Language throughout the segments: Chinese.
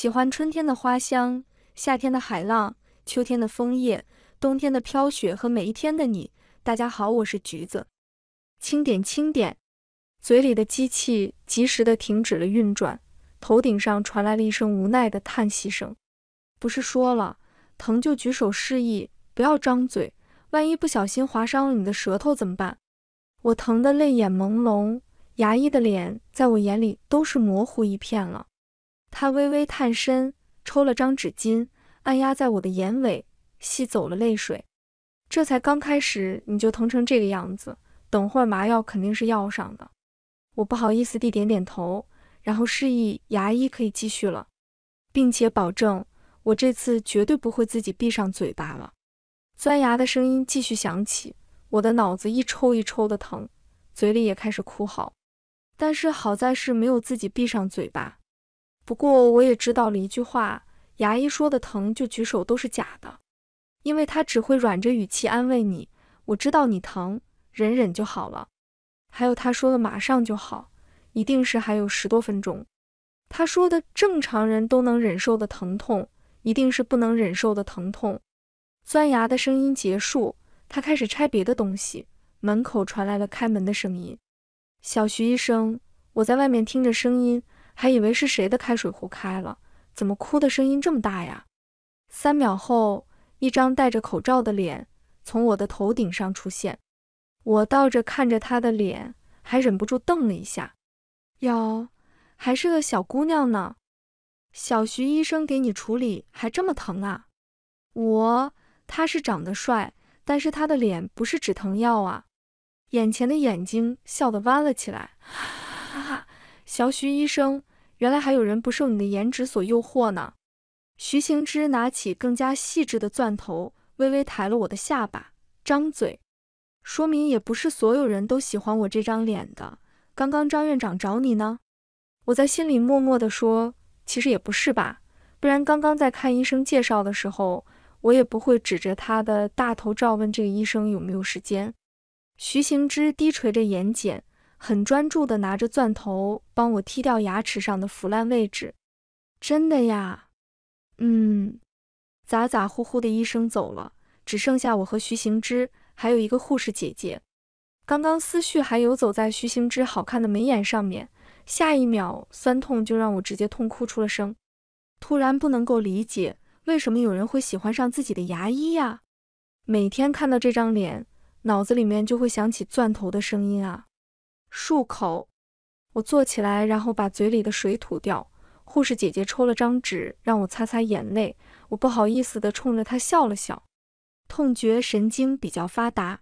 喜欢春天的花香，夏天的海浪，秋天的枫叶，冬天的飘雪和每一天的你。大家好，我是橘子。轻点，轻点。嘴里的机器及时地停止了运转，头顶上传来了一声无奈的叹息声。不是说了，疼就举手示意，不要张嘴，万一不小心划伤了你的舌头怎么办？我疼得泪眼朦胧，牙医的脸在我眼里都是模糊一片了。他微微探身，抽了张纸巾，按压在我的眼尾，吸走了泪水。这才刚开始你就疼成这个样子，等会儿麻药肯定是要上的。我不好意思地点点头，然后示意牙医可以继续了，并且保证我这次绝对不会自己闭上嘴巴了。钻牙的声音继续响起，我的脑子一抽一抽的疼，嘴里也开始哭嚎。但是好在是没有自己闭上嘴巴。不过我也知道了一句话，牙医说的疼就举手都是假的，因为他只会软着语气安慰你，我知道你疼，忍忍就好了。还有他说的马上就好，一定是还有10多分钟。他说的正常人都能忍受的疼痛，一定是不能忍受的疼痛。钻牙的声音结束，他开始拆别的东西，门口传来了开门的声音。小徐医生，我在外面听着声音，还以为是谁的开水壶开了，怎么哭的声音这么大呀？3秒后，一张戴着口罩的脸从我的头顶上出现。我倒着看着他的脸，还忍不住瞪了一下。哟，还是个小姑娘呢。小徐医生给你处理还这么疼啊？他是长得帅，但是他的脸不是止疼药啊。眼前的眼睛笑得弯了起来。啊，小徐医生，原来还有人不受你的颜值所诱惑呢。徐行之拿起更加细致的钻头，微微抬了我的下巴，张嘴。说明也不是所有人都喜欢我这张脸的。刚刚张院长找你呢？我在心里默默地说，其实也不是吧，不然刚刚在看医生介绍的时候，我也不会指着他的大头照问这个医生有没有时间。徐行之低垂着眼睑，很专注地拿着钻头帮我剔掉牙齿上的腐烂位置。真的呀？咋咋呼呼的医生走了，只剩下我和徐行之，还有一个护士姐姐。刚刚思绪还游走在徐行之好看的眉眼上面，下一秒酸痛就让我直接痛哭出了声。突然不能够理解，为什么有人会喜欢上自己的牙医呀？每天看到这张脸，脑子里面就会想起钻头的声音啊。漱口。我坐起来，然后把嘴里的水吐掉。护士姐姐抽了张纸让我擦擦眼泪，我不好意思地冲着她笑了笑。痛觉神经比较发达。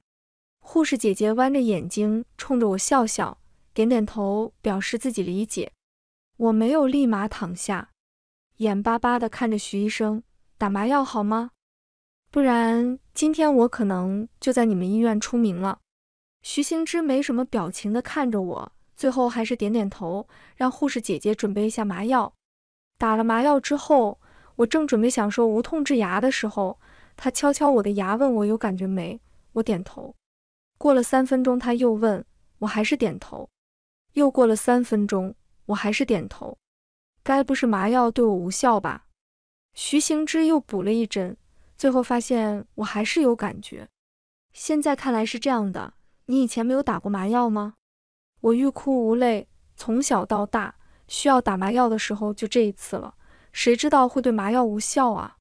护士姐姐弯着眼睛冲着我笑笑，点点头表示自己理解。我没有立马躺下，眼巴巴地看着徐医生，打麻药好吗？不然今天我可能就在你们医院出名了。徐行之没什么表情地看着我，最后还是点点头，让护士姐姐准备一下麻药。打了麻药之后，我正准备想说无痛治牙的时候，他敲敲我的牙问我有感觉没，我点头。过了3分钟他又问，我还是点头。又过了3分钟，我还是点头。该不是麻药对我无效吧？徐行之又补了一针，最后发现我还是有感觉。现在看来是这样的，你以前没有打过麻药吗？我欲哭无泪，从小到大，需要打麻药的时候就这一次了，谁知道会对麻药无效啊？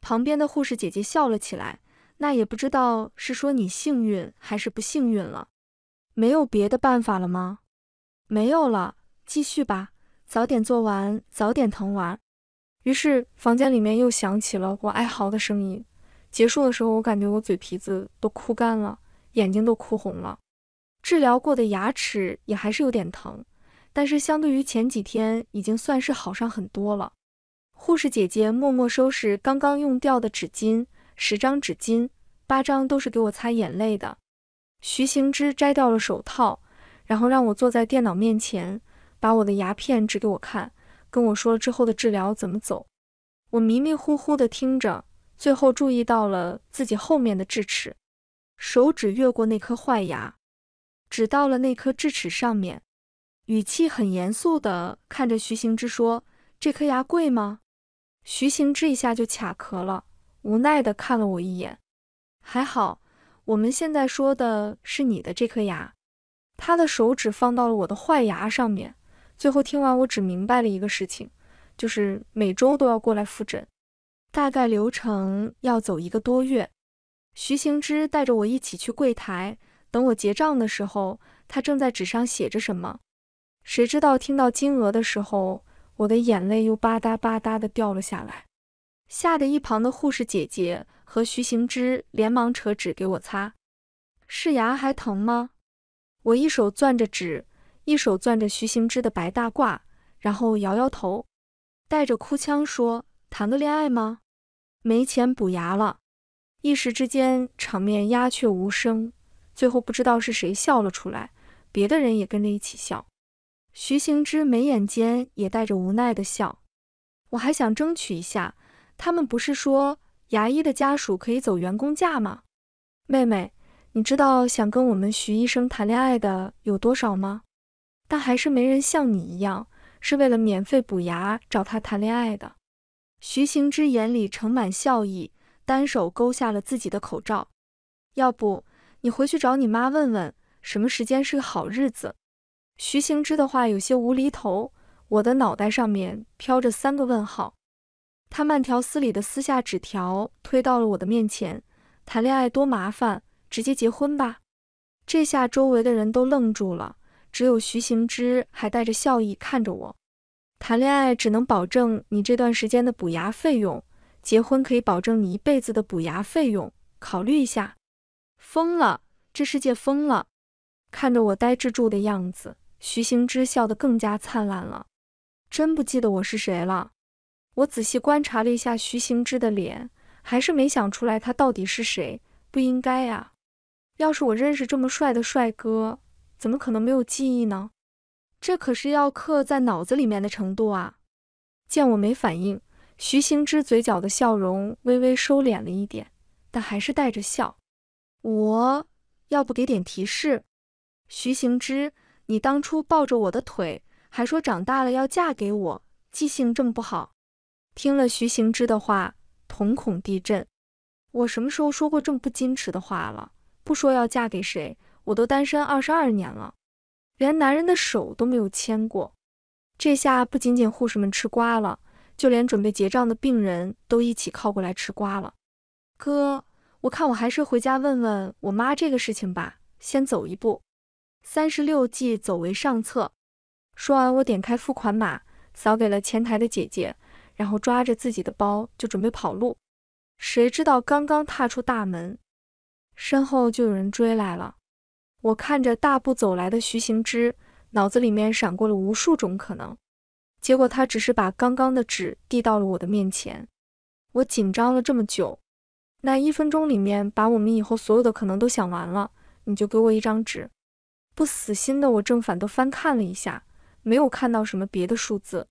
旁边的护士姐姐笑了起来，那也不知道是说你幸运还是不幸运了。没有别的办法了吗？没有了，继续吧，早点做完，早点疼完。于是房间里面又响起了我哀嚎的声音。结束的时候，我感觉我嘴皮子都哭干了，眼睛都哭红了。治疗过的牙齿也还是有点疼，但是相对于前几天已经算是好上很多了。护士姐姐默默收拾刚刚用掉的纸巾，10张纸巾，8张都是给我擦眼泪的。徐行之摘掉了手套，然后让我坐在电脑面前，把我的牙片指给我看，跟我说了之后的治疗怎么走。我迷迷糊糊地听着，最后注意到了自己后面的智齿，手指越过那颗坏牙，指到了那颗智齿上面，语气很严肃地看着徐行之说，这颗牙贵吗？徐行之一下就卡壳了，无奈地看了我一眼。还好，我们现在说的是你的这颗牙。他的手指放到了我的坏牙上面。最后听完，我只明白了一个事情，就是每周都要过来复诊，大概流程要走一个多月。徐行之带着我一起去柜台，等我结账的时候，他正在纸上写着什么。谁知道听到金额的时候，我的眼泪又吧嗒吧嗒的掉了下来，吓得一旁的护士姐姐和徐行之连忙扯纸给我擦。是牙还疼吗？我一手攥着纸，一手攥着徐行之的白大褂，然后摇摇头，带着哭腔说：“谈个恋爱吗？没钱补牙了。”一时之间，场面鸦雀无声。最后不知道是谁笑了出来，别的人也跟着一起笑。徐行之眉眼间也带着无奈的笑。我还想争取一下，他们不是说牙医的家属可以走员工价吗？妹妹，你知道想跟我们徐医生谈恋爱的有多少吗？但还是没人像你一样，是为了免费补牙找他谈恋爱的。徐行之眼里盛满笑意，单手勾下了自己的口罩。要不，你回去找你妈问问，什么时间是个好日子。徐行之的话有些无厘头，我的脑袋上面飘着3个问号。他慢条斯理的撕下纸条，推到了我的面前。谈恋爱多麻烦，直接结婚吧。这下周围的人都愣住了。只有徐行之还带着笑意看着我。谈恋爱只能保证你这段时间的补牙费用，结婚可以保证你一辈子的补牙费用，考虑一下。疯了，这世界疯了！看着我呆滞住的样子，徐行之笑得更加灿烂了。真不记得我是谁了。我仔细观察了一下徐行之的脸，还是没想出来他到底是谁，不应该呀。要是我认识这么帅的帅哥，怎么可能没有记忆呢？这可是要刻在脑子里面的程度啊！见我没反应，徐行之嘴角的笑容微微收敛了一点，但还是带着笑。我要不给点提示？徐行之，你当初抱着我的腿，还说长大了要嫁给我，记性这么不好。听了徐行之的话，瞳孔地震。我什么时候说过这么不矜持的话了？不说要嫁给谁？我都单身22年了，连男人的手都没有牵过。这下不仅仅护士们吃瓜了，就连准备结账的病人都一起靠过来吃瓜了。哥，我看我还是回家问问我妈这个事情吧，先走一步。36计，走为上策。说完，我点开付款码，扫给了前台的姐姐，然后抓着自己的包就准备跑路。谁知道刚刚踏出大门，身后就有人追来了。我看着大步走来的徐行之，脑子里面闪过了无数种可能，结果他只是把刚刚的纸递到了我的面前。我紧张了这么久，那1分钟里面把我们以后所有的可能都想完了，你就给我一张纸。不死心的我正反都翻看了一下，没有看到什么别的数字，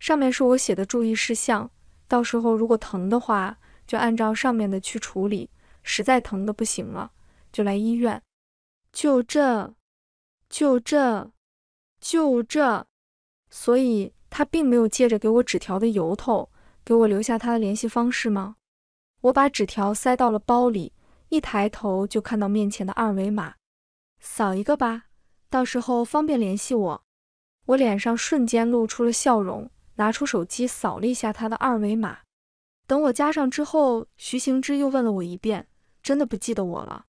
上面是我写的注意事项，到时候如果疼的话，就按照上面的去处理，实在疼的不行了，就来医院。就这，所以他并没有借着给我纸条的由头给我留下他的联系方式吗？我把纸条塞到了包里，一抬头就看到面前的2维码，扫一个吧，到时候方便联系我。我脸上瞬间露出了笑容，拿出手机扫了一下他的2维码。等我加上之后，徐行之又问了我一遍，真的不记得我了。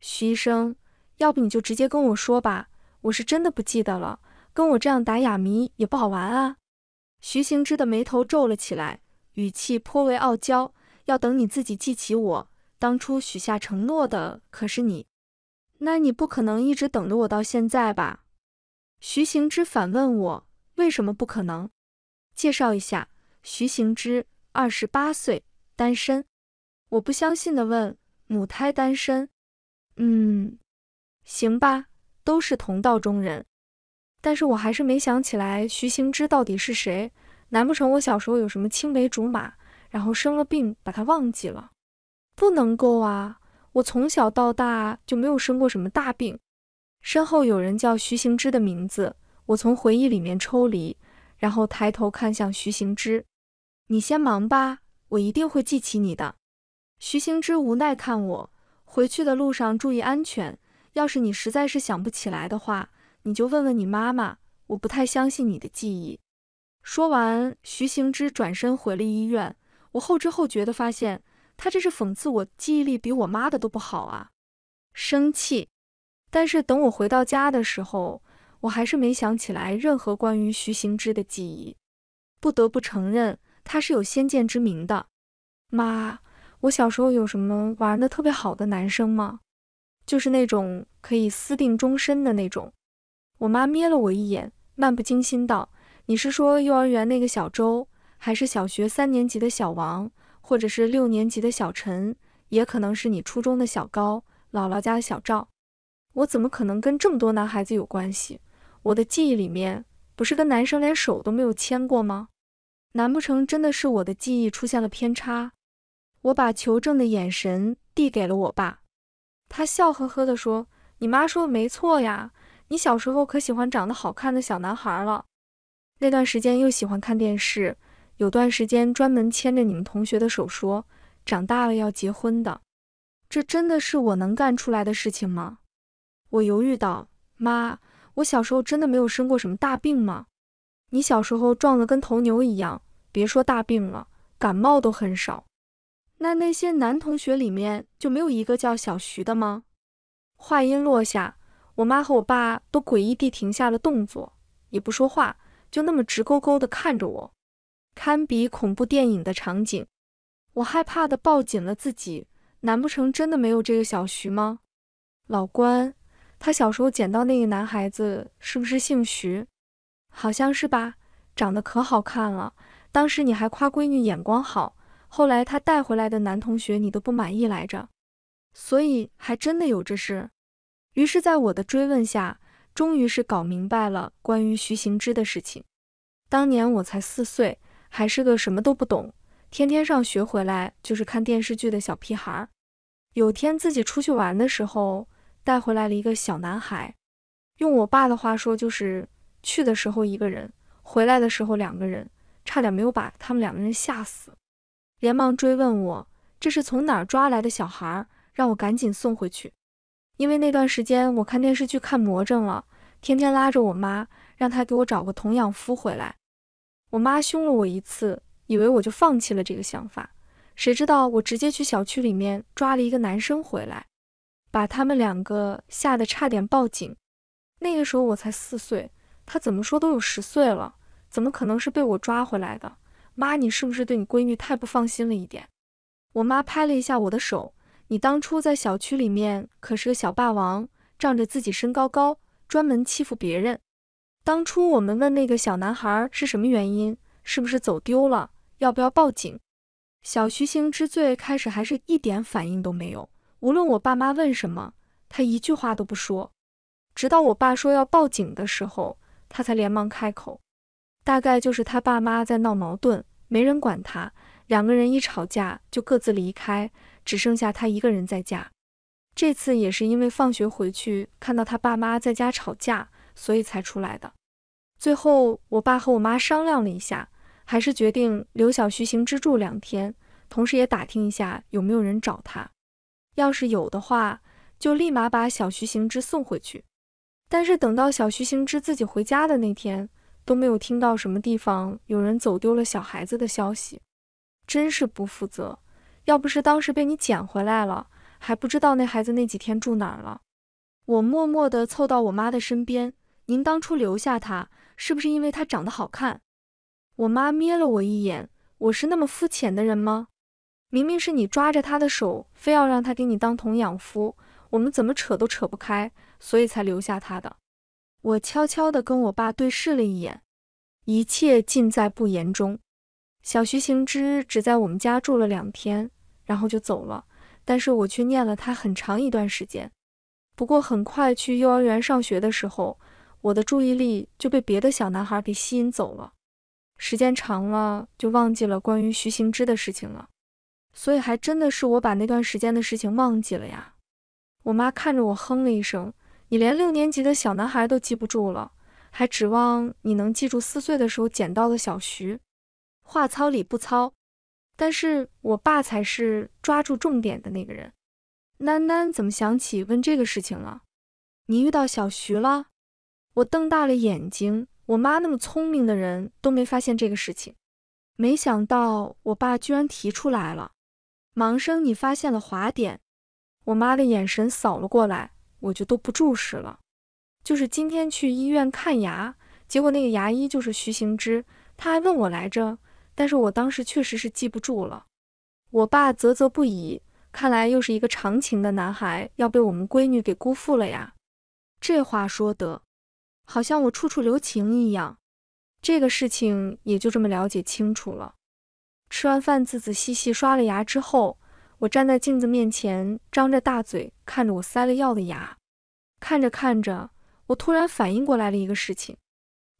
徐医生，要不你就直接跟我说吧，我是真的不记得了，跟我这样打哑谜也不好玩啊。徐行之的眉头皱了起来，语气颇为傲娇，要等你自己记起我，当初许下承诺的可是你。那你不可能一直等着我到现在吧？徐行之反问我，为什么不可能？介绍一下，徐行之，28岁，单身。我不相信的问，母胎单身？行吧，都是同道中人。但是我还是没想起来徐行之到底是谁，难不成我小时候有什么青梅竹马，然后生了病把他忘记了？不能够啊，我从小到大就没有生过什么大病。身后有人叫徐行之的名字，我从回忆里面抽离，然后抬头看向徐行之。你先忙吧，我一定会记起你的。”徐行之无奈看我，回去的路上注意安全。要是你实在是想不起来的话，你就问问你妈妈，我不太相信你的记忆。说完，徐行之转身回了医院。我后知后觉地发现，他这是讽刺我记忆力比我妈的都不好啊，生气。但是等我回到家的时候，我还是没想起来任何关于徐行之的记忆。不得不承认，他是有先见之明的。妈，我小时候有什么玩的特别好的男生吗？就是那种可以私定终身的那种。我妈瞥了我一眼，漫不经心道：“你是说幼儿园那个小周，还是小学3年级的小王，或者是6年级的小陈，也可能是你初中的小高，姥姥家的小赵。”我怎么可能跟这么多男孩子有关系？我的记忆里面不是跟男生连手都没有牵过吗？难不成真的是我的记忆出现了偏差？我把求证的眼神递给了我爸，他笑呵呵地说：“你妈说的没错呀，你小时候可喜欢长得好看的小男孩了。那段时间又喜欢看电视，有段时间专门牵着你们同学的手说长大了要结婚的。这真的是我能干出来的事情吗？”我犹豫道：“妈，我小时候真的没有生过什么大病吗？你小时候撞得跟头牛一样，别说大病了，感冒都很少。那些男同学里面就没有一个叫小徐的吗？”话音落下，我妈和我爸都诡异地停下了动作，也不说话，就那么直勾勾地看着我，堪比恐怖电影的场景。我害怕地抱紧了自己，难不成真的没有这个小徐吗？老关，他小时候捡到那个男孩子是不是姓徐？好像是吧，长得可好看了，当时你还夸闺女眼光好，后来他带回来的男同学你都不满意来着，所以还真的有这事。于是在我的追问下，终于是搞明白了关于徐行之的事情。当年我才4岁，还是个什么都不懂，天天上学回来就是看电视剧的小屁孩。有天自己出去玩的时候，带回来了一个小男孩，用我爸的话说就是去的时候一个人，回来的时候2个人，差点没有把他们2个人吓死。连忙追问我这是从哪儿抓来的小孩，让我赶紧送回去。因为那段时间我看电视剧看魔怔了，天天拉着我妈让她给我找个童养夫回来。我妈凶了我一次，以为我就放弃了这个想法，谁知道我直接去小区里面抓了一个男生回来，把他们2个吓得差点报警。那个时候我才4岁，他怎么说都有10岁了，怎么可能是被我抓回来的？妈，你是不是对你闺女太不放心了一点？我妈拍了一下我的手，你当初在小区里面可是个小霸王，仗着自己身高高，专门欺负别人。当初我们问那个小男孩是什么原因，是不是走丢了，要不要报警？小徐行之最开始还是一点反应都没有。无论我爸妈问什么，他一句话都不说，直到我爸说要报警的时候，他才连忙开口。大概就是他爸妈在闹矛盾，没人管他，2个人一吵架就各自离开，只剩下他一个人在家。这次也是因为放学回去看到他爸妈在家吵架，所以才出来的。最后我爸和我妈商量了一下，还是决定留小徐行之住2天，同时也打听一下有没有人找他。要是有的话，就立马把小徐行之送回去。但是等到小徐行之自己回家的那天，都没有听到什么地方有人走丢了小孩子的消息，真是不负责。要不是当时被你捡回来了，还不知道那孩子那几天住哪儿了。我默默地凑到我妈的身边，您当初留下他，是不是因为他长得好看？我妈瞥了我一眼，我是那么肤浅的人吗？明明是你抓着他的手，非要让他给你当童养夫，我们怎么扯都扯不开，所以才留下他的。我悄悄地跟我爸对视了一眼，一切尽在不言中。小徐行之只在我们家住了2天，然后就走了，但是我却念了他很长一段时间。不过很快去幼儿园上学的时候，我的注意力就被别的小男孩给吸引走了，时间长了就忘记了关于徐行之的事情了。所以还真的是我把那段时间的事情忘记了呀。我妈看着我哼了一声，你连6年级的小男孩都记不住了，还指望你能记住4岁的时候捡到的小徐。话糙理不糙。但是我爸才是抓住重点的那个人。囡囡怎么想起问这个事情了？你遇到小徐了？我瞪大了眼睛，我妈那么聪明的人都没发现这个事情，没想到我爸居然提出来了。盲生，你发现了滑点？我妈的眼神扫了过来，我就都不注视了。就是今天去医院看牙，结果那个牙医就是徐行之，他还问我来着。但是我当时确实是记不住了，我爸啧啧不已，看来又是一个长情的男孩要被我们闺女给辜负了呀。这话说得，好像我处处留情一样。这个事情也就这么了解清楚了。吃完饭仔仔细细刷了牙之后，我站在镜子面前，张着大嘴看着我塞了药的牙。看着看着，我突然反应过来了一个事情，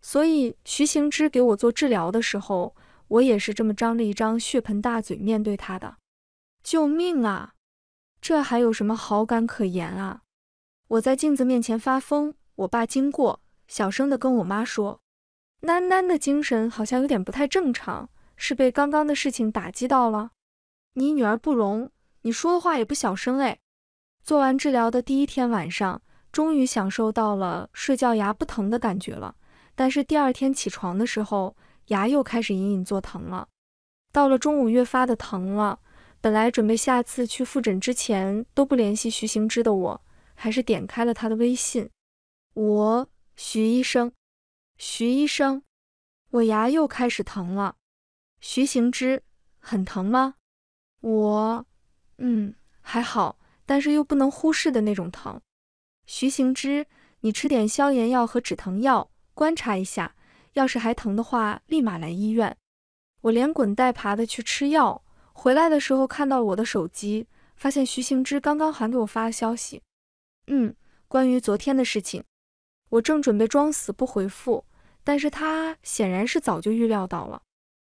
所以徐行之给我做治疗的时候，我也是这么张着一张血盆大嘴面对他的。救命啊！这还有什么好感可言啊？我在镜子面前发疯，我爸经过，小声地跟我妈说：“囡囡的精神好像有点不太正常，是被刚刚的事情打击到了。你女儿不聋，你说的话也不小声哎。”做完治疗的第一天晚上，终于享受到了睡觉牙不疼的感觉了，但是第二天起床的时候，牙又开始隐隐作疼了，到了中午越发的疼了。本来准备下次去复诊之前都不联系徐行之的我，还是点开了他的微信。我，徐医生，徐医生，我牙又开始疼了。徐行之，很疼吗？我，还好，但是又不能忽视的那种疼。徐行之，你吃点消炎药和止疼药，观察一下。要是还疼的话，立马来医院。我连滚带爬的去吃药，回来的时候看到我的手机，发现徐行之刚刚还给我发了消息。关于昨天的事情，我正准备装死不回复，但是他显然是早就预料到了。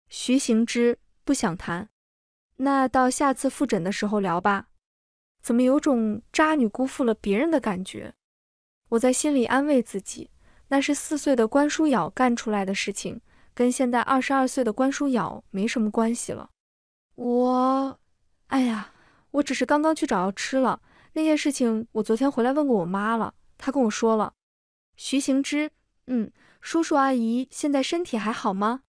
徐行之，不想谈，那到下次复诊的时候聊吧。怎么有种渣女辜负了别人的感觉？我在心里安慰自己。那是4岁的关书瑶干出来的事情，跟现在22岁的关书瑶没什么关系了。我，我只是刚刚去找药吃了。那件事情我昨天回来问过我妈了，她跟我说了。徐行之，叔叔阿姨现在身体还好吗？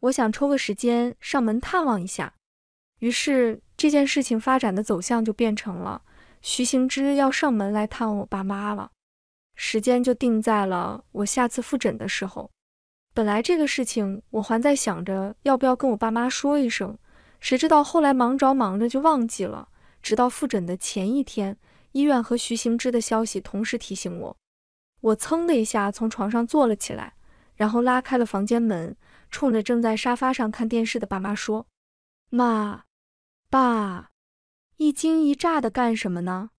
我想抽个时间上门探望一下。于是这件事情发展的走向就变成了，徐行之要上门来探望我爸妈了。时间就定在了我下次复诊的时候。本来这个事情我还在想着要不要跟我爸妈说一声，谁知道后来忙着忙着就忘记了，直到复诊的前一天，医院和徐行之的消息同时提醒我。我噌的一下从床上坐了起来，然后拉开了房间门，冲着正在沙发上看电视的爸妈说：“妈，爸，一惊一乍的干什么呢？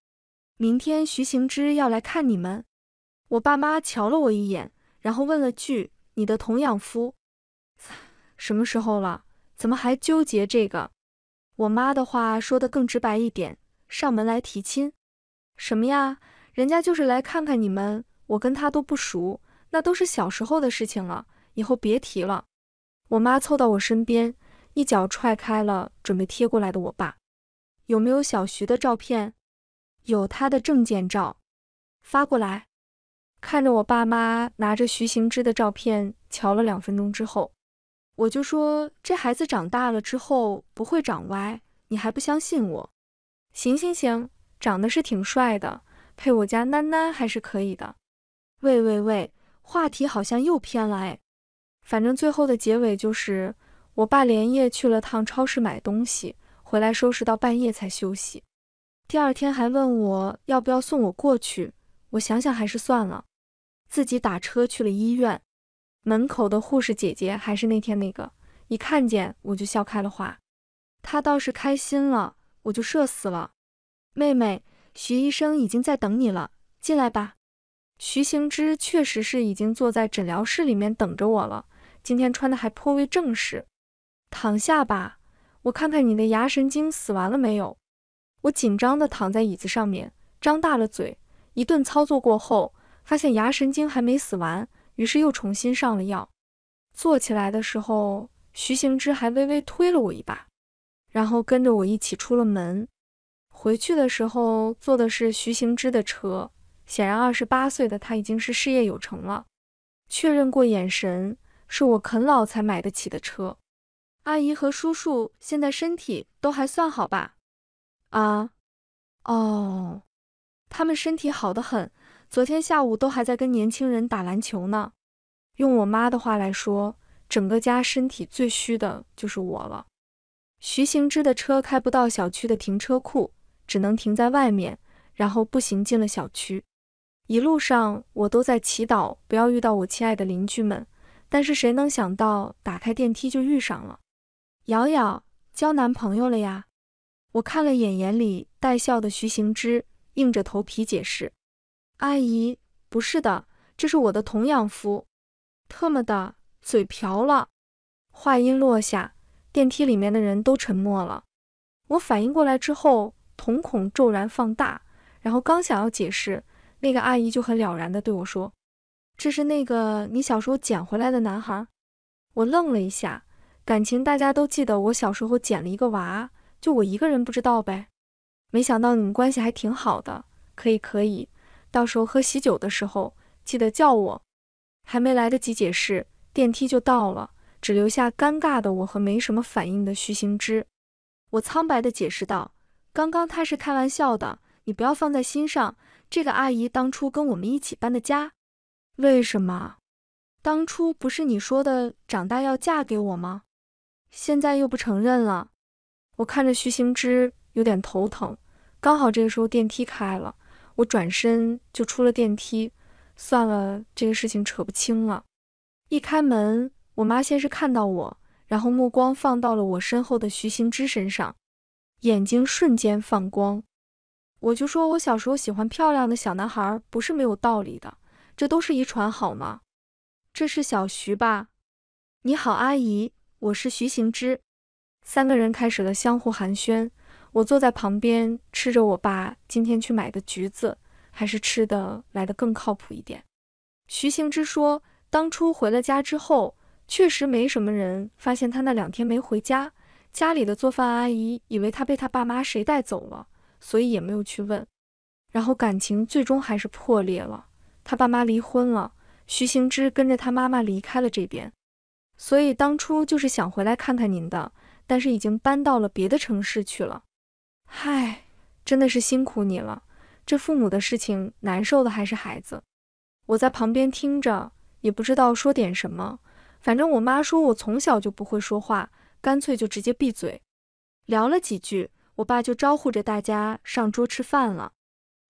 明天徐行之要来看你们。”我爸妈瞧了我一眼，然后问了句：“你的童养夫什么时候了？怎么还纠结这个？”我妈的话说得更直白一点：“上门来提亲。”什么呀？人家就是来看看你们，我跟他都不熟，那都是小时候的事情了，以后别提了。我妈凑到我身边，一脚踹开了准备贴过来的我爸。有没有小徐的照片？有他的证件照，发过来。看着我爸妈拿着徐行之的照片瞧了2分钟之后，我就说：“这孩子长大了之后不会长歪，你还不相信我？”“行，长得是挺帅的，配我家囡囡还是可以的。”喂，话题好像又偏了哎。反正最后的结尾就是，我爸连夜去了趟超市买东西，回来收拾到半夜才休息。第二天还问我要不要送我过去，我想想还是算了。自己打车去了医院，门口的护士姐姐还是那天那个，一看见我就笑开了花。她倒是开心了，我就社死了。“妹妹，徐医生已经在等你了，进来吧。”徐行之确实是已经坐在诊疗室里面等着我了，今天穿的还颇为正式。“躺下吧，我看看你的牙神经死完了没有。”我紧张地躺在椅子上面，张大了嘴，一顿操作过后，发现牙神经还没死完，于是又重新上了药。坐起来的时候，徐行之还微微推了我一把，然后跟着我一起出了门。回去的时候坐的是徐行之的车，显然28岁的他已经是事业有成了。确认过眼神，是我啃老才买得起的车。阿姨和叔叔现在身体都还算好吧？啊，哦，他们身体好得很，昨天下午都还在跟年轻人打篮球呢。用我妈的话来说，整个家身体最虚的就是我了。徐行之的车开不到小区的停车库，只能停在外面，然后步行进了小区。一路上我都在祈祷不要遇到我亲爱的邻居们，但是谁能想到打开电梯就遇上了。瑶瑶交男朋友了呀？我看了眼眼里带笑的徐行之，硬着头皮解释：“阿姨，不是的，这是我的童养夫。”特么的，嘴瓢了。话音落下，电梯里面的人都沉默了。我反应过来之后，瞳孔骤然放大，然后刚想要解释，那个阿姨就很了然地对我说：“这是那个你小时候捡回来的男孩。”我愣了一下，感情大家都记得我小时候捡了一个娃，就我一个人不知道呗。没想到你们关系还挺好的，可以，到时候喝喜酒的时候记得叫我。还没来得及解释，电梯就到了，只留下尴尬的我和没什么反应的徐行之。我苍白地解释道：“刚刚他是开玩笑的，你不要放在心上。这个阿姨当初跟我们一起搬的家。”“为什么？当初不是你说的长大要嫁给我吗？现在又不承认了。”我看着徐行之有点头疼。刚好这个时候电梯开了，我转身就出了电梯。算了，这个事情扯不清了。一开门，我妈先是看到我，然后目光放到了我身后的徐行之身上，眼睛瞬间放光。我就说我小时候喜欢漂亮的小男孩不是没有道理的，这都是遗传好吗？这是小徐吧？你好阿姨，我是徐行之。三个人开始了相互寒暄，我坐在旁边吃着我爸今天去买的橘子，还是吃的来得更靠谱一点。徐行之说，当初回了家之后，确实没什么人发现他那2天没回家，家里的做饭阿姨以为他被他爸妈谁带走了，所以也没有去问。然后感情最终还是破裂了，他爸妈离婚了，徐行之跟着他妈妈离开了这边。所以当初就是想回来看看您的，但是已经搬到了别的城市去了。嗨，真的是辛苦你了。这父母的事情，难受的还是孩子。我在旁边听着，也不知道说点什么。反正我妈说我从小就不会说话，干脆就直接闭嘴。聊了几句，我爸就招呼着大家上桌吃饭了。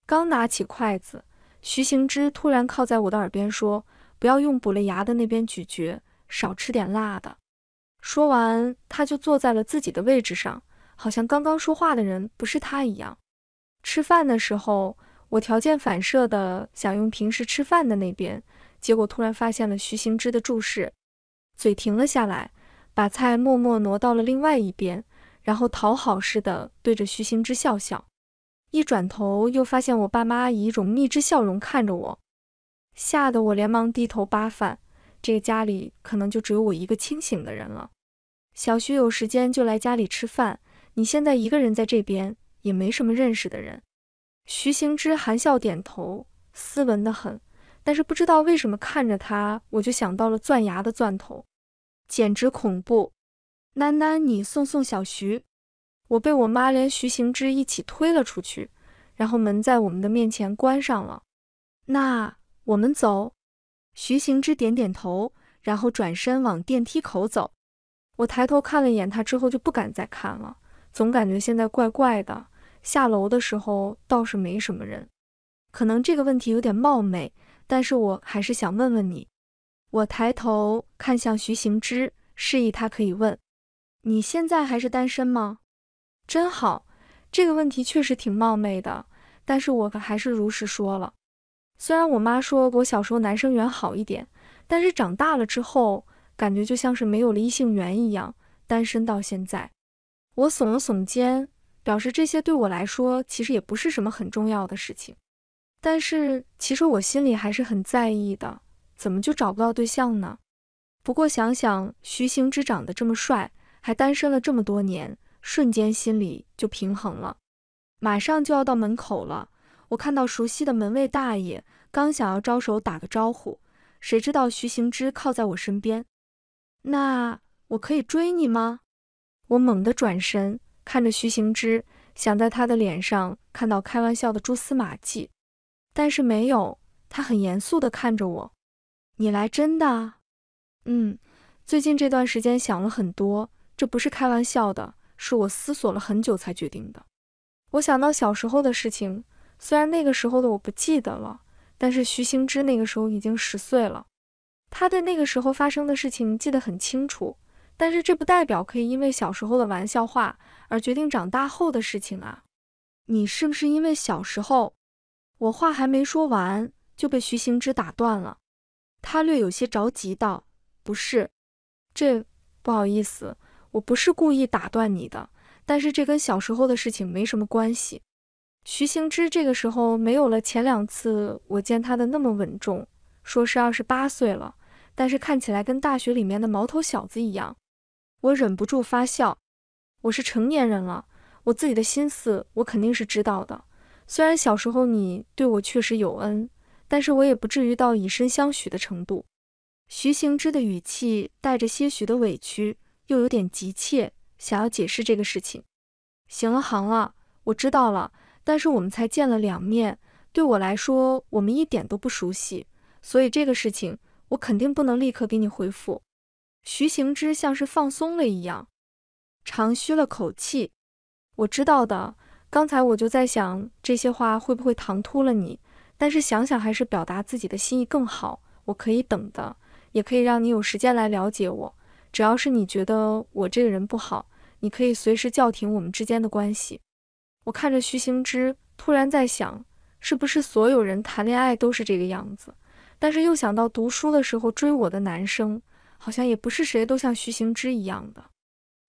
刚拿起筷子，徐行之突然靠在我的耳边说：“不要用补了牙的那边咀嚼，少吃点辣的。”说完，他就坐在了自己的位置上，好像刚刚说话的人不是他一样。吃饭的时候，我条件反射的想用平时吃饭的那边，结果突然发现了徐行之的注视，嘴停了下来，把菜默默挪到了另外一边，然后讨好似的对着徐行之笑笑。一转头又发现我爸妈以一种蜜汁笑容看着我，吓得我连忙低头扒饭。这个家里可能就只有我一个清醒的人了。小徐有时间就来家里吃饭，你现在一个人在这边。也没什么认识的人。徐行之含笑点头，斯文得很，但是不知道为什么看着他，我就想到了钻牙的钻头，简直恐怖。囡囡，你送小徐。我被我妈连徐行之一起推了出去，然后门在我们的面前关上了。那我们走。徐行之点点头，然后转身往电梯口走。我抬头看了一眼他之后就不敢再看了，总感觉现在怪怪的。下楼的时候倒是没什么人。可能这个问题有点冒昧，但是我还是想问问你。我抬头看向徐行之，示意他可以问。你现在还是单身吗？真好，这个问题确实挺冒昧的，但是我还是如实说了。虽然我妈说我小时候男生缘好一点，但是长大了之后，感觉就像是没有了异性缘一样，单身到现在。我耸了耸肩，表示这些对我来说其实也不是什么很重要的事情，但是其实我心里还是很在意的，怎么就找不到对象呢？不过想想徐行之长得这么帅，还单身了这么多年，瞬间心里就平衡了。马上就要到门口了，我看到熟悉的门卫大爷，刚想要招手打个招呼，谁知道徐行之靠在我身边。那我可以追你吗？我猛地转身看着徐行之，想在他的脸上看到开玩笑的蛛丝马迹，但是没有，他很严肃地看着我。你来真的啊？最近这段时间想了很多，这不是开玩笑的，是我思索了很久才决定的。我想到小时候的事情，虽然那个时候的我不记得了，但是徐行之那个时候已经10岁了，他对那个时候发生的事情记得很清楚，但是这不代表可以因为小时候的玩笑话而决定长大后的事情啊。你是不是因为小时候？我话还没说完就被徐行之打断了，他略有些着急道：不是，这不好意思，我不是故意打断你的，但是这跟小时候的事情没什么关系。徐行之这个时候没有了前2次我见他的那么稳重，说是28岁了，但是看起来跟大学里面的毛头小子一样。我忍不住发笑，我是成年人了，我自己的心思我肯定是知道的，虽然小时候你对我确实有恩，但是我也不至于到以身相许的程度。徐行之的语气带着些许的委屈，又有点急切想要解释这个事情。行了行了，我知道了，但是我们才见了2面，对我来说我们一点都不熟悉，所以这个事情我肯定不能立刻给你回复。徐行之像是放松了一样，长吁了口气。我知道的，刚才我就在想这些话会不会唐突了你，但是想想还是表达自己的心意更好，我可以等的，也可以让你有时间来了解我。只要是你觉得我这个人不好，你可以随时叫停我们之间的关系。我看着徐行之，突然在想，是不是所有人谈恋爱都是这个样子？但是又想到读书的时候追我的男生，好像也不是谁都像徐行之一样的。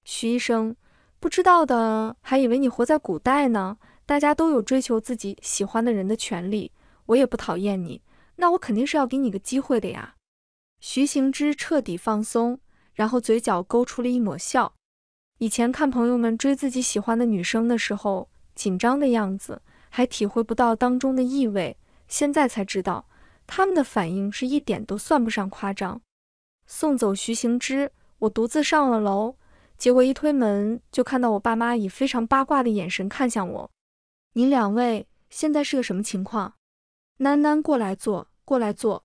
徐医生，不知道的还以为你活在古代呢，大家都有追求自己喜欢的人的权利，我也不讨厌你，那我肯定是要给你个机会的呀。徐行之彻底放松，然后嘴角勾出了一抹笑。以前看朋友们追自己喜欢的女生的时候，紧张的样子，还体会不到当中的意味，现在才知道，他们的反应是一点都算不上夸张。送走徐行之，我独自上了楼，结果一推门就看到我爸妈以非常八卦的眼神看向我。你两位现在是个什么情况？囡囡过来坐，过来坐。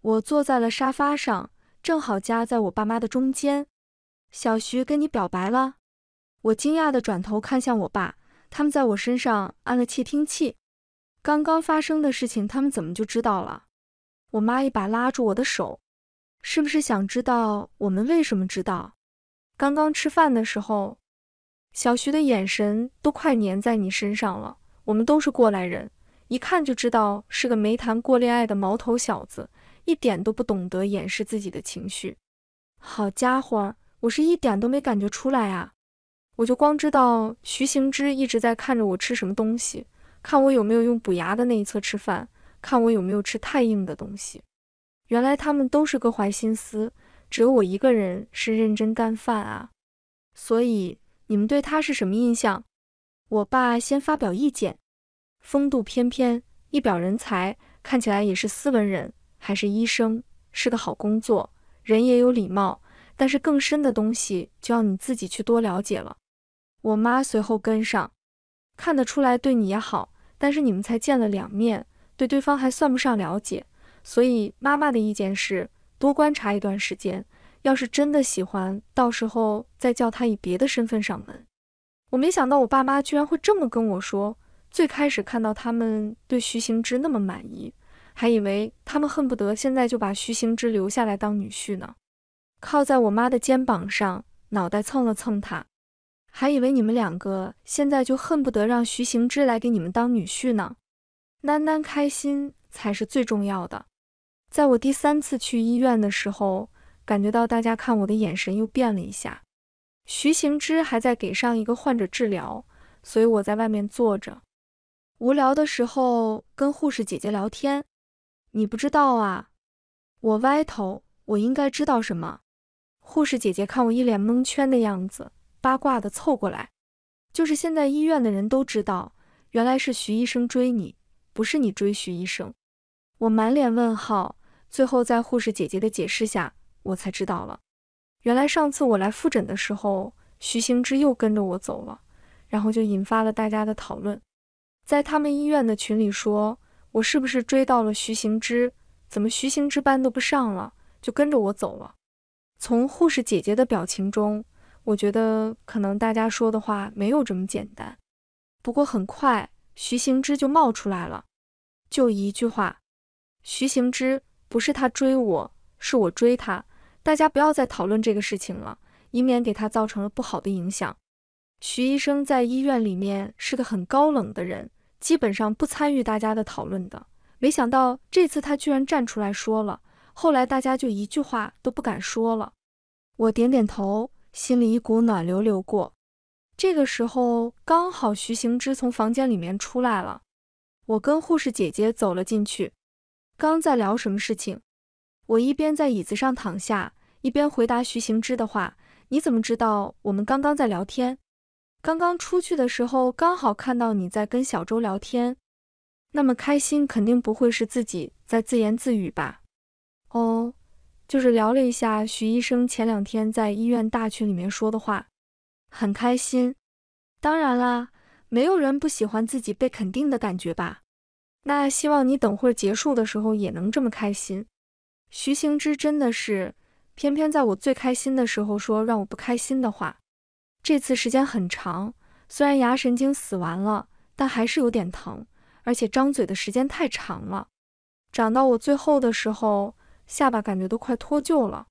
我坐在了沙发上，正好夹在我爸妈的中间。小徐跟你表白了？我惊讶地转头看向我爸，他们在我身上安了窃听器。刚刚发生的事情他们怎么就知道了？我妈一把拉住我的手，是不是想知道我们为什么知道？刚刚吃饭的时候，小徐的眼神都快粘在你身上了，我们都是过来人，一看就知道是个没谈过恋爱的毛头小子，一点都不懂得掩饰自己的情绪。好家伙，我是一点都没感觉出来啊！我就光知道徐行之一直在看着我吃什么东西，看我有没有用补牙的那一侧吃饭，看我有没有吃太硬的东西。原来他们都是各怀心思，只有我一个人是认真干饭啊！所以你们对他是什么印象？我爸先发表意见，风度翩翩，一表人才，看起来也是斯文人，还是医生，是个好工作，人也有礼貌，但是更深的东西就要你自己去多了解了。我妈随后跟上，看得出来对你也好，但是你们才见了2面，对对方还算不上了解，所以妈妈的意见是多观察一段时间，要是真的喜欢，到时候再叫他以别的身份上门。我没想到我爸妈居然会这么跟我说，最开始看到他们对徐行之那么满意，还以为他们恨不得现在就把徐行之留下来当女婿呢。靠在我妈的肩膀上，脑袋蹭了蹭她，还以为你们2个现在就恨不得让徐行之来给你们当女婿呢。囡囡开心才是最重要的。在我第3次去医院的时候，感觉到大家看我的眼神又变了一下。徐行之还在给上一个患者治疗，所以我在外面坐着，无聊的时候跟护士姐姐聊天。你不知道啊？我歪头我应该知道什么？护士姐姐看我一脸蒙圈的样子，八卦的凑过来。就是现在医院的人都知道，原来是徐医生追你，不是你追徐医生。我满脸问号，最后在护士姐姐的解释下，我才知道了。原来上次我来复诊的时候，徐行之又跟着我走了，然后就引发了大家的讨论。在他们医院的群里说，我是不是追到了徐行之？怎么徐行之班都不上了，就跟着我走了？从护士姐姐的表情中，我觉得可能大家说的话没有这么简单。不过很快，徐行之就冒出来了，就一句话：徐行之不是他追我，是我追他。大家不要再讨论这个事情了，以免给他造成了不好的影响。徐医生在医院里面是个很高冷的人，基本上不参与大家的讨论的。没想到这次他居然站出来说了，后来大家就一句话都不敢说了。我点点头，心里一股暖流流过。这个时候刚好徐行之从房间里面出来了，我跟护士姐姐走了进去。刚在聊什么事情？我一边在椅子上躺下，一边回答徐行之的话。你怎么知道我们刚刚在聊天？刚刚出去的时候刚好看到你在跟小周聊天。那么开心，肯定不会是自己在自言自语吧？哦，就是聊了一下徐医生前两天在医院大群里面说的话。很开心。当然啦，没有人不喜欢自己被肯定的感觉吧？那希望你等会儿结束的时候也能这么开心。徐行之真的是偏偏在我最开心的时候说让我不开心的话。这次时间很长，虽然牙神经死完了，但还是有点疼，而且张嘴的时间太长了。长到我最后的时候，下巴感觉都快脱臼了。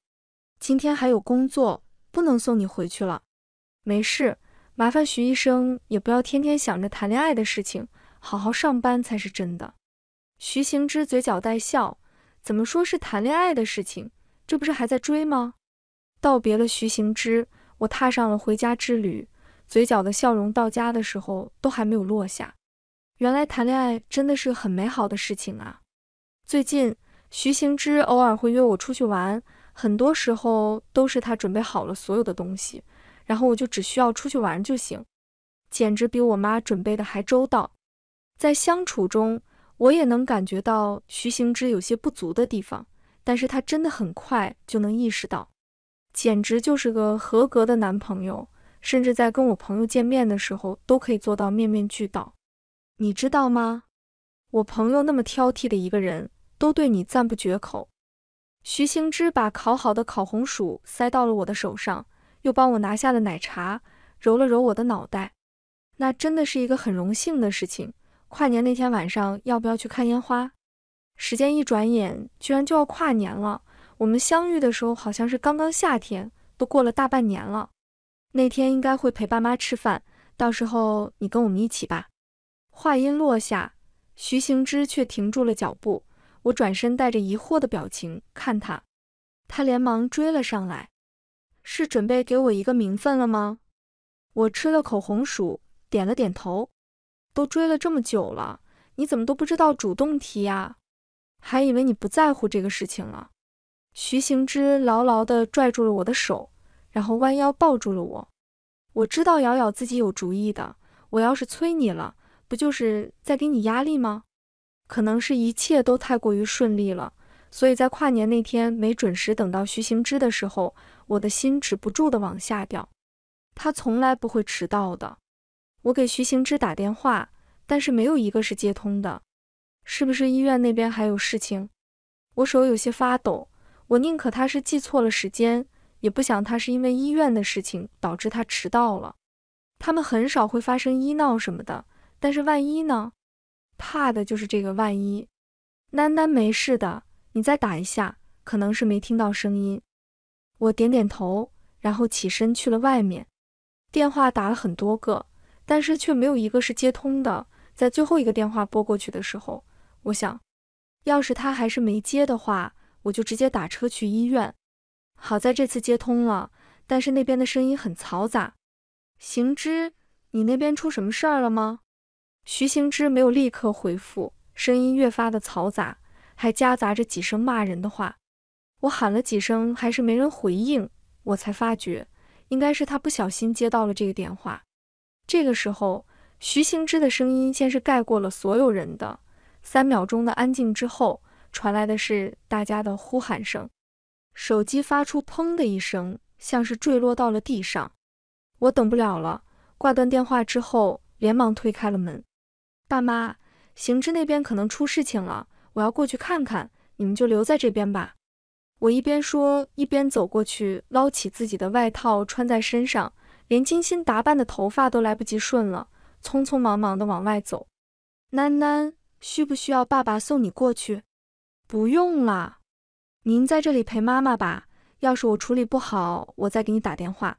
今天还有工作，不能送你回去了。没事，麻烦徐医生也不要天天想着谈恋爱的事情，好好上班才是真的。徐行之嘴角带笑，怎么说是谈恋爱的事情？这不是还在追吗？道别了徐行之，我踏上了回家之旅，嘴角的笑容到家的时候都还没有落下。原来谈恋爱真的是很美好的事情啊！最近徐行之偶尔会约我出去玩，很多时候都是他准备好了所有的东西，然后我就只需要出去玩就行，简直比我妈准备的还周到。在相处中，我也能感觉到徐行之有些不足的地方，但是他真的很快就能意识到，简直就是个合格的男朋友，甚至在跟我朋友见面的时候都可以做到面面俱到。你知道吗？我朋友那么挑剔的一个人，都对你赞不绝口。徐行之把烤好的烤红薯塞到了我的手上，又帮我拿下了奶茶，揉了揉我的脑袋。那真的是一个很荣幸的事情。跨年那天晚上要不要去看烟花？时间一转眼居然就要跨年了，我们相遇的时候好像是刚刚夏天，都过了大半年了。那天应该会陪爸妈吃饭，到时候你跟我们一起吧。话音落下，徐行之却停住了脚步，我转身带着疑惑的表情看他，他连忙追了上来。是准备给我一个名分了吗？我吃了口红薯，点了点头。都追了这么久了，你怎么都不知道主动提呀？还以为你不在乎这个事情了。徐行之牢牢地拽住了我的手，然后弯腰抱住了我。我知道瑶瑶自己有主意的，我要是催你了，不就是在给你压力吗？可能是一切都太过于顺利了，所以在跨年那天没准时等到徐行之的时候，我的心止不住地往下掉。他从来不会迟到的。我给徐行之打电话，但是没有一个是接通的。是不是医院那边还有事情？我手有些发抖，我宁可他是记错了时间，也不想他是因为医院的事情导致他迟到了。他们很少会发生医闹什么的，但是万一呢？怕的就是这个万一。囡囡没事的，你再打一下，可能是没听到声音。我点点头，然后起身去了外面。电话打了很多个，但是却没有一个是接通的。在最后一个电话拨过去的时候，我想，要是他还是没接的话，我就直接打车去医院。好在这次接通了，但是那边的声音很嘈杂。行之，你那边出什么事儿了吗？徐行之没有立刻回复，声音越发的嘈杂，还夹杂着几声骂人的话。我喊了几声，还是没人回应，我才发觉应该是他不小心接到了这个电话。这个时候，徐行之的声音先是盖过了所有人的，3秒钟的安静之后，传来的是大家的呼喊声。手机发出砰的一声，像是坠落到了地上。我等不了了，挂断电话之后，连忙推开了门。爸妈，行之那边可能出事情了，我要过去看看，你们就留在这边吧。我一边说，一边走过去，捞起自己的外套穿在身上，连精心打扮的头发都来不及顺了，匆匆忙忙地往外走。囡囡，需不需要爸爸送你过去？不用啦，您在这里陪妈妈吧。要是我处理不好，我再给你打电话。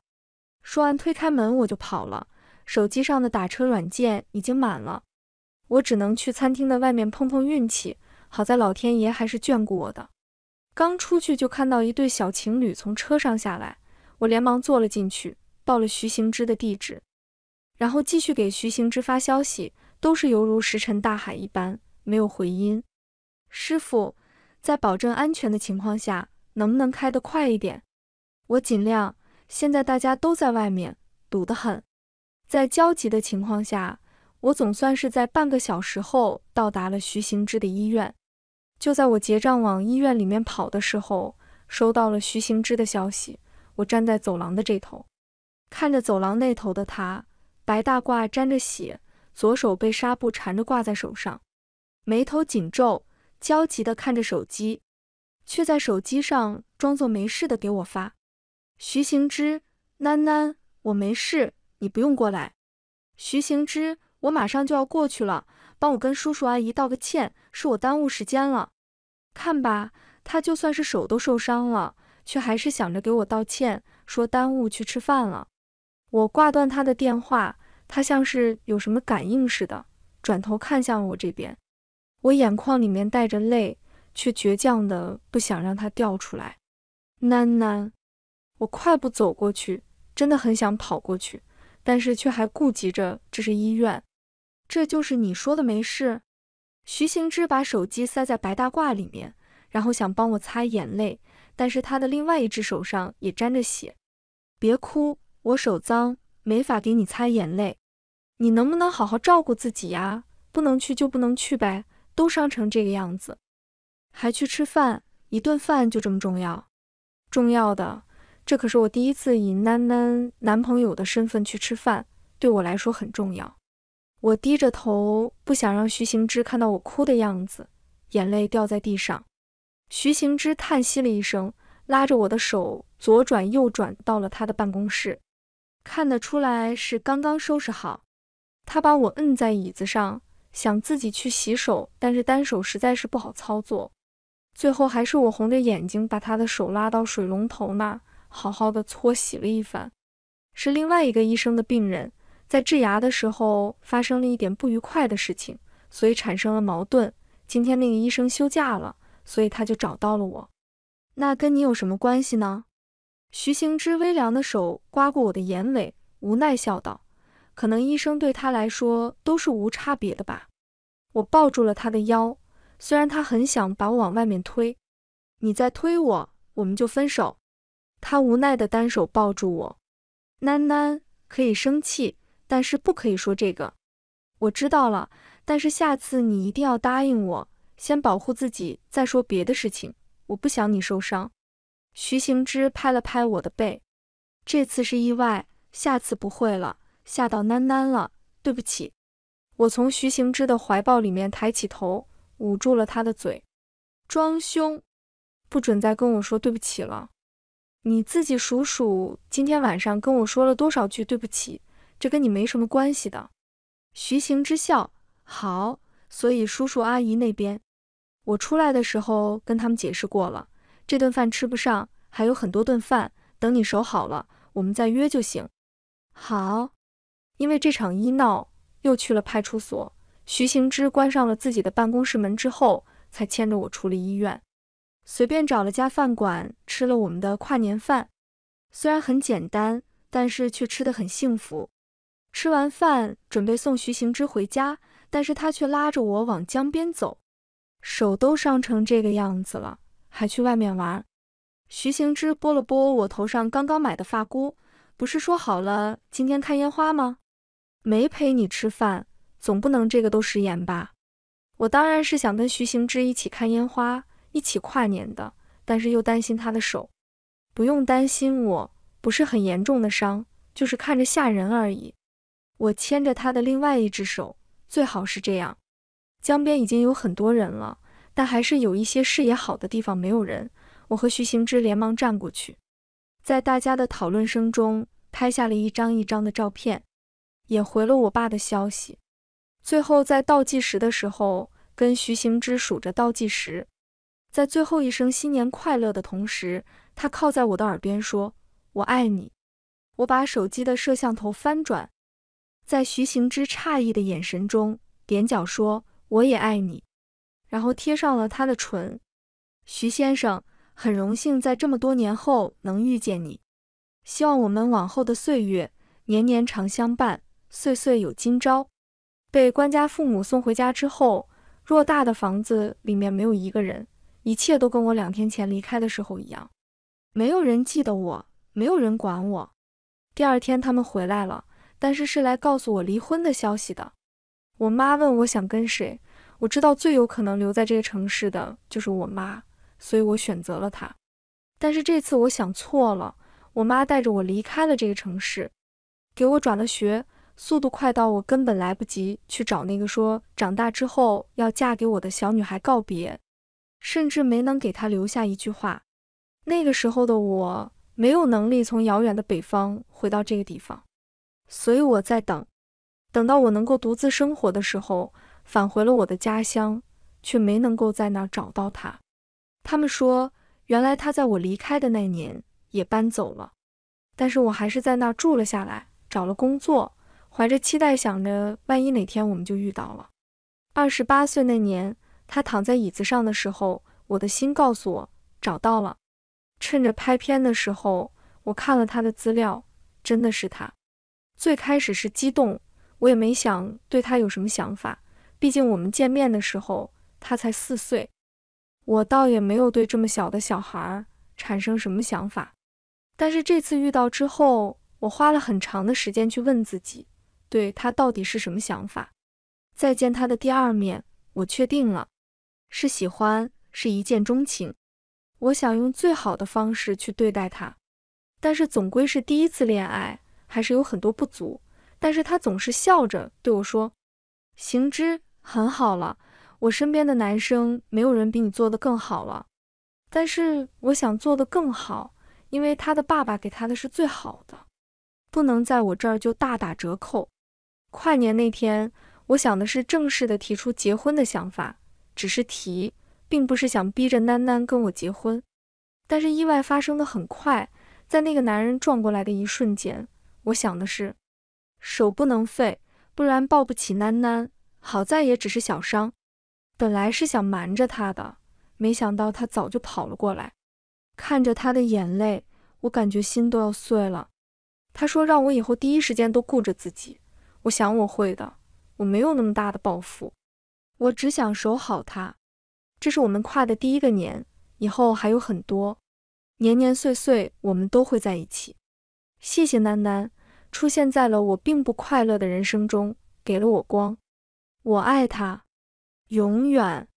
说完推开门我就跑了，手机上的打车软件已经满了，我只能去餐厅的外面碰碰运气。好在老天爷还是眷顾我的。刚出去就看到一对小情侣从车上下来，我连忙坐了进去，报了徐行之的地址，然后继续给徐行之发消息，都是犹如石沉大海一般，没有回音。师傅，在保证安全的情况下，能不能开得快一点？我尽量，现在大家都在外面，堵得很。在焦急的情况下，我总算是在半个小时后到达了徐行之的医院。就在我结账往医院里面跑的时候，收到了徐行之的消息。我站在走廊的这头，看着走廊那头的他，白大褂沾着血，左手被纱布缠着挂在手上，眉头紧皱，焦急地看着手机，却在手机上装作没事的给我发：徐行之，囡囡，我没事，你不用过来。徐行之，我马上就要过去了，帮我跟叔叔阿姨道个歉，是我耽误时间了。看吧，他就算是手都受伤了，却还是想着给我道歉，说耽误去吃饭了。我挂断他的电话，他像是有什么感应似的，转头看向我这边。我眼眶里面带着泪，却倔强的不想让它掉出来。囡囡，我快步走过去，真的很想跑过去，但是却还顾及着这是医院。这就是你说的没事？徐行之把手机塞在白大褂里面，然后想帮我擦眼泪，但是他的另外一只手上也沾着血。别哭，我手脏，没法给你擦眼泪。你能不能好好照顾自己呀？不能去就不能去呗，都伤成这个样子，还去吃饭？一顿饭就这么重要？重要的，这可是我第一次以囡囡男朋友的身份去吃饭，对我来说很重要。我低着头，不想让徐行之看到我哭的样子，眼泪掉在地上。徐行之叹息了一声，拉着我的手左转右转到了他的办公室，看得出来是刚刚收拾好。他把我摁在椅子上，想自己去洗手，但是单手实在是不好操作，最后还是我红着眼睛把他的手拉到水龙头那，好好的搓洗了一番。是另外一个医生的病人，在治牙的时候发生了一点不愉快的事情，所以产生了矛盾。今天那个医生休假了，所以他就找到了我。那跟你有什么关系呢？徐行之微凉的手刮过我的眼尾，无奈笑道，可能医生对他来说都是无差别的吧。我抱住了他的腰，虽然他很想把我往外面推。你再推我，我们就分手。他无奈的单手抱住我。囡囡，可以生气，但是不可以说这个。我知道了，但是下次你一定要答应我，先保护自己，再说别的事情，我不想你受伤。徐行之拍了拍我的背，这次是意外，下次不会了，吓到囡囡了，对不起。我从徐行之的怀抱里面抬起头，捂住了他的嘴。装凶，不准再跟我说对不起了。你自己数数，今天晚上跟我说了多少句对不起，这跟你没什么关系的。徐行之笑，好，所以叔叔阿姨那边，我出来的时候跟他们解释过了，这顿饭吃不上，还有很多顿饭，等你手好了，我们再约就行。好。因为这场医闹，又去了派出所。徐行之关上了自己的办公室门之后，才牵着我出了医院，随便找了家饭馆，吃了我们的跨年饭。虽然很简单，但是却吃得很幸福。吃完饭准备送徐行之回家，但是他却拉着我往江边走。手都伤成这个样子了，还去外面玩。徐行之拨了拨我头上刚刚买的发箍，不是说好了今天看烟花吗？没陪你吃饭，总不能这个都食言吧？我当然是想跟徐行之一起看烟花，一起跨年的，但是又担心他的手。不用担心我，不是很严重的伤，就是看着吓人而已。我牵着他的另外一只手，最好是这样。江边已经有很多人了，但还是有一些视野好的地方没有人。我和徐行之连忙站过去，在大家的讨论声中拍下了一张一张的照片，也回了我爸的消息。最后在倒计时的时候，跟徐行之数着倒计时，在最后一声新年快乐的同时，他靠在我的耳边说：“我爱你。”我把手机的摄像头翻转，在徐行之诧异的眼神中，踮脚说：“我也爱你。”然后贴上了他的唇。徐先生，很荣幸在这么多年后能遇见你，希望我们往后的岁月年年常相伴，岁岁有今朝。被官家父母送回家之后，偌大的房子里面没有一个人，一切都跟我2天前离开的时候一样，没有人记得我，没有人管我。第二天他们回来了，但是是来告诉我离婚的消息的。我妈问我想跟谁，我知道最有可能留在这个城市的就是我妈，所以我选择了他。但是这次我想错了，我妈带着我离开了这个城市，给我转了学，速度快到我根本来不及去找那个说长大之后要嫁给我的小女孩告别，甚至没能给她留下一句话。那个时候的我没有能力从遥远的北方回到这个地方，所以我在等，等到我能够独自生活的时候，返回了我的家乡，却没能够在那儿找到她。他们说，原来他在我离开的那年也搬走了，但是我还是在那儿住了下来，找了工作，怀着期待想着，万一哪天我们就遇到了。28岁那年，他躺在椅子上的时候，我的心告诉我，找到了。趁着拍片的时候，我看了他的资料，真的是他。最开始是激动，我也没想对他有什么想法，毕竟我们见面的时候，他才4岁。我倒也没有对这么小的小孩产生什么想法，但是这次遇到之后，我花了很长的时间去问自己，对他到底是什么想法。再见他的第2面，我确定了，是喜欢，是一见钟情。我想用最好的方式去对待他，但是总归是第一次恋爱，还是有很多不足。但是他总是笑着对我说：“行之，很好了。我身边的男生没有人比你做得更好了，但是我想做得更好，因为他的爸爸给他的是最好的，不能在我这儿就大打折扣。”跨年那天，我想的是正式的提出结婚的想法，只是提，并不是想逼着囡囡跟我结婚。但是意外发生的很快，在那个男人撞过来的一瞬间，我想的是，手不能废，不然抱不起囡囡，好在也只是小伤。本来是想瞒着他的，没想到他早就跑了过来。看着他的眼泪，我感觉心都要碎了。他说让我以后第一时间都顾着自己，我想我会的，我没有那么大的抱负，我只想守好他。这是我们跨的第1个年，以后还有很多，年年岁岁我们都会在一起。谢谢囡囡，出现在了我并不快乐的人生中，给了我光。我爱他。永远。